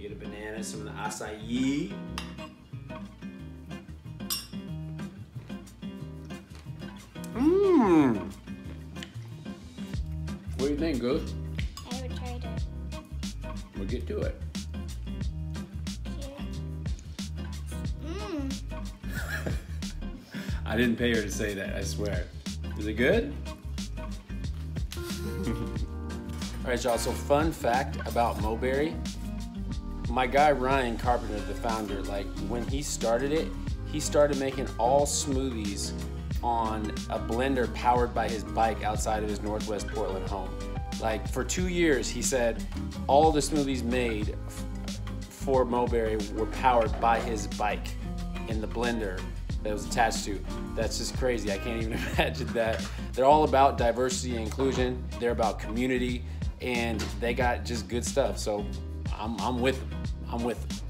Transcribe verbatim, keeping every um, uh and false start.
You get a banana, some of the acai. Mmm. What do you think, Goose? I haven't tried it. We'll get to it. Mmm. I didn't pay her to say that, I swear. Is it good? All right, y'all, so fun fact about Moberi. My guy, Ryan Carpenter, the founder, like when he started it, he started making all smoothies on a blender powered by his bike outside of his Northwest Portland home. Like for two years, he said all the smoothies made for Moberi were powered by his bike in the blender that it was attached to. That's just crazy, I can't even imagine that. They're all about diversity and inclusion. They're about community. And they got just good stuff, so I'm, I'm with them. I'm with them.